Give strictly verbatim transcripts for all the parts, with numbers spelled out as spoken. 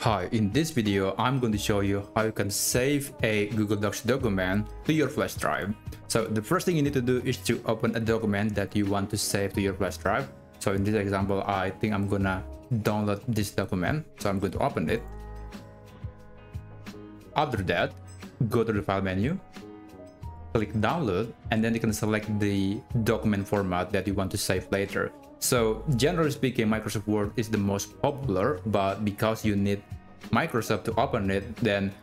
Hi, in this video I'm going to show you how you can save a Google Docs document to your flash drive. So the first thing you need to do is to open a document that you want to save to your flash drive. So in this example, I think I'm gonna download this document. So I'm going to open it. After that, go to the file menu, click download, and then you can select the document format that you want to save later. So generally speaking, Microsoft Word is the most popular, but because you need Microsoft to open it, then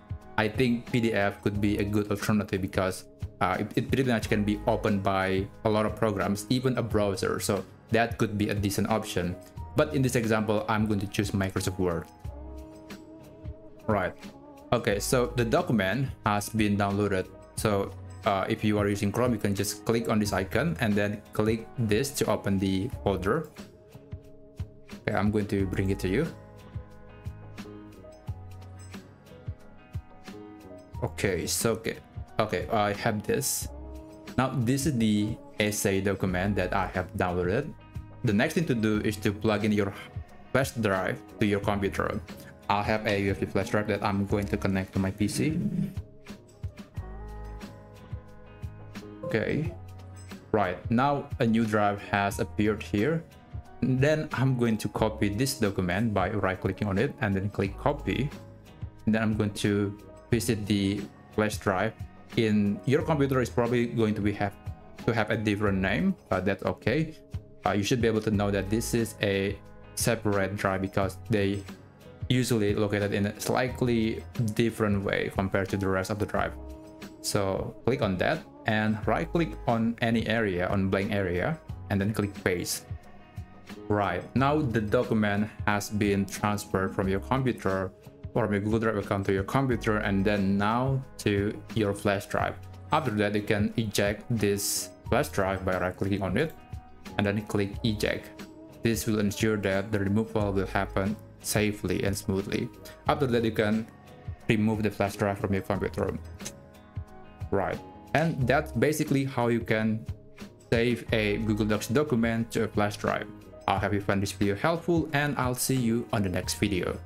I think P D F could be a good alternative because uh, it, it pretty much can be opened by a lot of programs, even a browser. So that could be a decent option. But in this example, I'm going to choose Microsoft Word. Right. Okay, so the document has been downloaded. So Uh, if you are using Chrome, you can just click on this icon and then click this to open the folder. Okay, I'm going to bring it to you. Okay, so okay, okay, I have this. Now this is the essay document that I have downloaded. The next thing to do is to plug in your flash drive to your computer. I have a U F D flash drive that I'm going to connect to my P C. Okay, right, now a new drive has appeared here. Then I'm going to copy this document by right-clicking on it and then click copy. And then I'm going to visit the flash drive. In your computer is probably going to be have to have a different name, but that's okay. Uh, you should be able to know that this is a separate drive because they usually located in a slightly different way compared to the rest of the drive. So click on that and right click on any area, on blank area, and then click paste. Right, now the document has been transferred from your computer or your Google Drive account to your computer and then now to your flash drive. After that, you can eject this flash drive by right clicking on it and then click eject. This will ensure that the removal will happen safely and smoothly. After that, you can remove the flash drive from your computer. Right, and that's basically how you can save a Google Docs document to a flash drive. I hope you found this video helpful, and I'll see you on the next video.